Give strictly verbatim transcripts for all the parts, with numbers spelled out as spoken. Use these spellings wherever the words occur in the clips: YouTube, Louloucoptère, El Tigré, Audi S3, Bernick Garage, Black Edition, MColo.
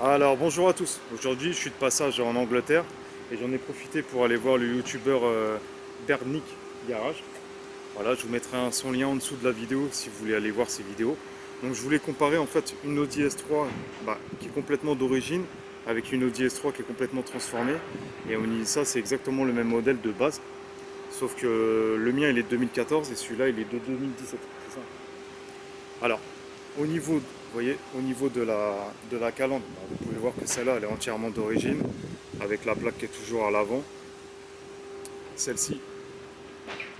Alors bonjour à tous, aujourd'hui je suis de passage en Angleterre et j'en ai profité pour aller voir le youtubeur euh, Bernick Garage. Voilà, je vous mettrai un, son lien en dessous de la vidéo si vous voulez aller voir ses vidéos. Donc je voulais comparer en fait une Audi S trois bah, qui est complètement d'origine avec une Audi S trois qui est complètement transformée, et on dit ça c'est exactement le même modèle de base, sauf que le mien il est de deux mille quatorze et celui-là il est de deux mille dix-sept, c'est ça. Alors au niveau... Vous voyez, au niveau de la, de la calandre, vous pouvez voir que celle-là, elle est entièrement d'origine, avec la plaque qui est toujours à l'avant. Celle-ci,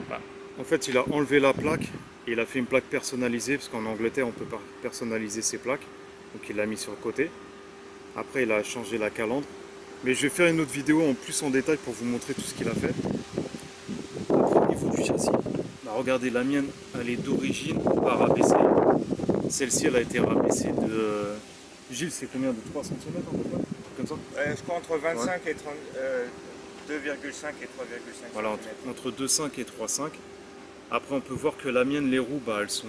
bah, en fait, il a enlevé la plaque, et il a fait une plaque personnalisée, parce qu'en Angleterre, on peut personnaliser ses plaques, donc il l'a mis sur le côté. Après, il a changé la calandre. Mais je vais faire une autre vidéo en plus en détail pour vous montrer tout ce qu'il a fait. Après, au niveau du châssis, bah, regardez, la mienne, elle est d'origine, pas rabaissée. Celle-ci, elle a été rabaissée de... Gilles, c'est combien? De trois centimètres en peu près, comme ça euh, je crois entre vingt-cinq, ouais. Et trente, euh, deux virgule cinq et trois virgule cinq. Voilà, entre, entre deux virgule cinq et trois virgule cinq. Après, on peut voir que la mienne, les roues, bah, elles, sont,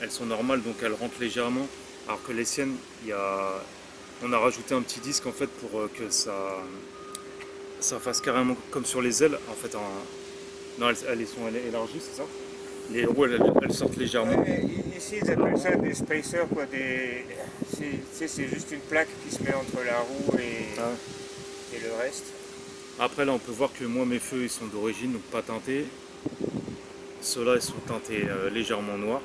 elles sont normales, donc elles rentrent légèrement. Alors que les siennes, y a, on a rajouté un petit disque en fait pour euh, que ça, ça fasse carrément comme sur les ailes. En fait, un... non, elles, elles sont élargies, c'est ça? Les roues, elles, elles sortent légèrement. Ouais, ici, ils appellent ça des spacers, quoi. Des... C'est juste une plaque qui se met entre la roue et, ah. et le reste. Après, là, on peut voir que moi, mes feux, ils sont d'origine, donc pas teintés. Ceux-là, ils sont teintés euh, légèrement noirs.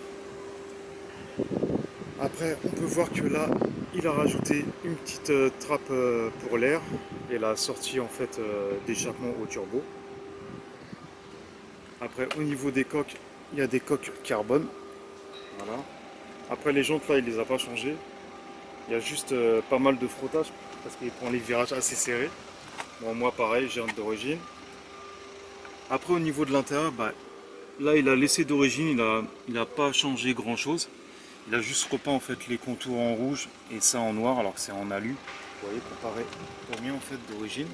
Après, on peut voir que là, il a rajouté une petite euh, trappe euh, pour l'air et la sortie, en fait, euh, d'échappement au turbo. Après, au niveau des coques, il y a des coques carbone, voilà. Après les jantes là, il les a pas changées, il y a juste euh, pas mal de frottage parce qu'il prend les virages assez serrés. Bon, moi pareil, jantes d'origine. Après au niveau de l'intérieur, bah, là il a laissé d'origine, il a, il a pas changé grand chose, il a juste repeint en fait les contours en rouge et ça en noir alors que c'est en alu. Vous voyez, comparé au mien en fait d'origine,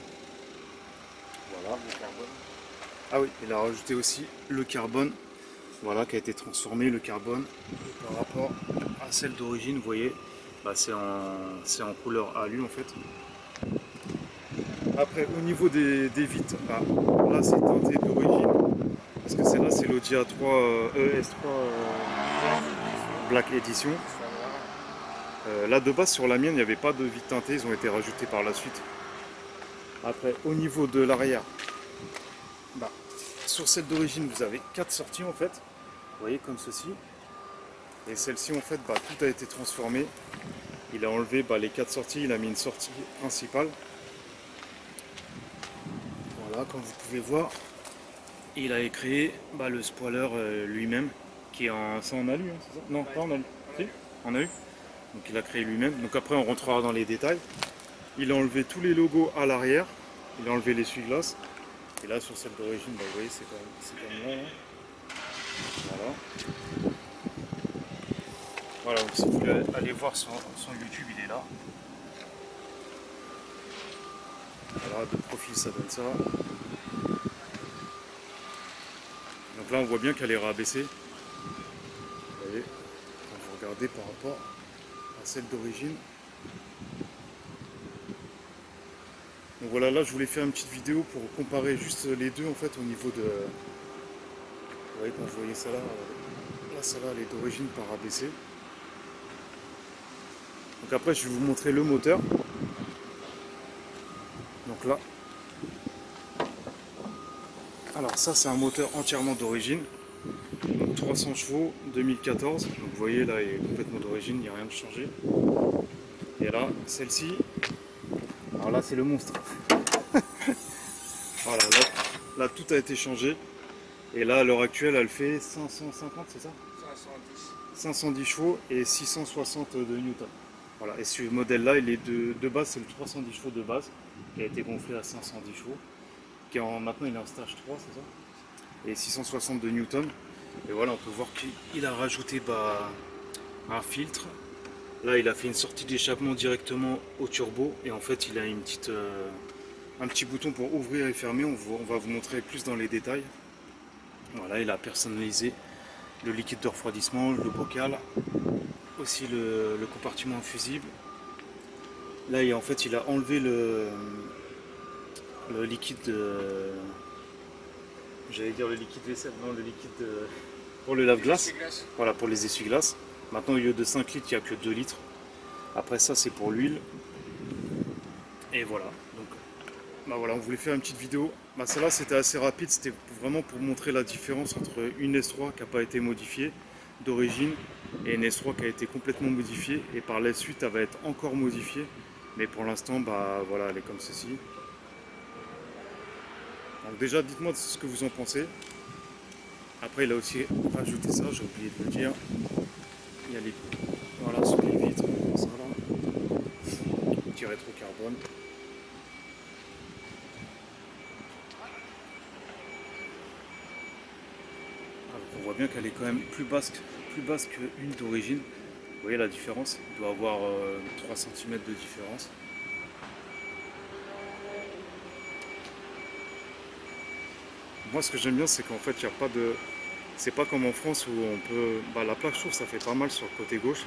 voilà, le carbone. Ah oui, il a rajouté aussi le carbone. Voilà, qui a été transformé, le carbone, et par rapport à celle d'origine, vous voyez, bah c'est en, en couleur alu en fait. Après, au niveau des, des vitres, bah, là c'est teinté d'origine, parce que celle-là c'est l'Audi A trois, euh, E S trois euh, Black Edition. Euh, là de base, sur la mienne, il n'y avait pas de vitres teintées, ils ont été rajoutés par la suite. Après, au niveau de l'arrière, bah, sur celle d'origine, vous avez quatre sorties en fait. Vous voyez, comme ceci. Et celle-ci, en fait, bah, tout a été transformé. Il a enlevé bah, les quatre sorties, il a mis une sortie principale. Voilà, comme vous pouvez voir, il a créé bah, le spoiler euh, lui-même, qui est en... Ça en a lu, hein, c'est ça? Non, pas en a lu. Si, en a eu. Donc il a créé lui-même. Donc après, on rentrera dans les détails. Il a enlevé tous les logos à l'arrière. Il a enlevé l'essuie-glace. Et là, sur celle d'origine, bah, vous voyez, c'est comme, comme là. Hein. Voilà. Voilà, donc si vous voulez aller voir son, son YouTube, il est là. Voilà, de profil, ça donne ça. Donc là, on voit bien qu'elle est rabaissée. Vous voyez, quand vous regardez par rapport à celle d'origine. Donc voilà, là je voulais faire une petite vidéo pour comparer juste les deux en fait au niveau de... Vous voyez, quand vous voyez ça là, là ça là elle est d'origine par A B C. Donc après je vais vous montrer le moteur. Donc là. Alors ça c'est un moteur entièrement d'origine. Donc trois cents chevaux, deux mille quatorze. Donc vous voyez là il est complètement d'origine, il n'y a rien de changé. Et là, celle-ci. Alors là c'est le monstre. Voilà, là, là tout a été changé. Et là à l'heure actuelle elle fait cinq cent cinquante, c'est ça? Cinq cent dix chevaux et six cent soixante de newton. Voilà, et ce modèle là il est de, de base, c'est le trois cent dix chevaux de base qui a été gonflé à cinq cent dix chevaux, qui en, maintenant il est en stage trois, c'est ça, et six cent soixante de newton. Et voilà, on peut voir qu'il a rajouté bah, un filtre. Là, il a fait une sortie d'échappement directement au turbo, et en fait, il a une petite, euh, un petit bouton pour ouvrir et fermer. On, vous, on va vous montrer plus dans les détails. Voilà, il a personnalisé le liquide de refroidissement, le bocal, aussi le, le compartiment infusible. Là, il, en fait, il a enlevé le, le liquide. Euh, J'allais dire le liquide vaisselle, non, le liquide euh, pour le lave-glace. Voilà, pour les essuie-glaces. Maintenant, au lieu de cinq litres, il n'y a que deux litres. Après ça, c'est pour l'huile. Et voilà. Donc, bah voilà, on voulait faire une petite vidéo. Bah, celle-là, c'était assez rapide. C'était vraiment pour montrer la différence entre une S trois qui n'a pas été modifiée d'origine et une S trois qui a été complètement modifiée. Et par la suite, elle va être encore modifiée. Mais pour l'instant, bah voilà, elle est comme ceci. Donc déjà, dites-moi ce que vous en pensez. Après, il a aussi rajouté ça. J'ai oublié de le dire. Il y a les, voilà, sur les vitres, ça là, petit rétro-carbone. On voit bien qu'elle est quand même plus basse, plus basse qu'une d'origine. Vous voyez la différence, il doit avoir euh, trois centimètres de différence. Moi, ce que j'aime bien, c'est qu'en fait, il n'y a pas de... C'est pas comme en France où on peut... Bah, la plaque, je trouve, ça fait pas mal sur le côté gauche.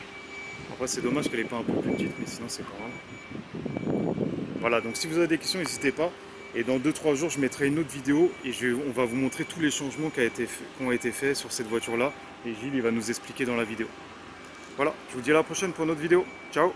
Après, c'est dommage qu'elle n'est pas un peu plus petite, mais sinon, c'est pas mal. Voilà, donc si vous avez des questions, n'hésitez pas. Et dans deux trois jours, je mettrai une autre vidéo et je... on va vous montrer tous les changements qui, a été fait... qui ont été faits sur cette voiture-là. Et Gilles, il va nous expliquer dans la vidéo. Voilà, je vous dis à la prochaine pour une autre vidéo. Ciao!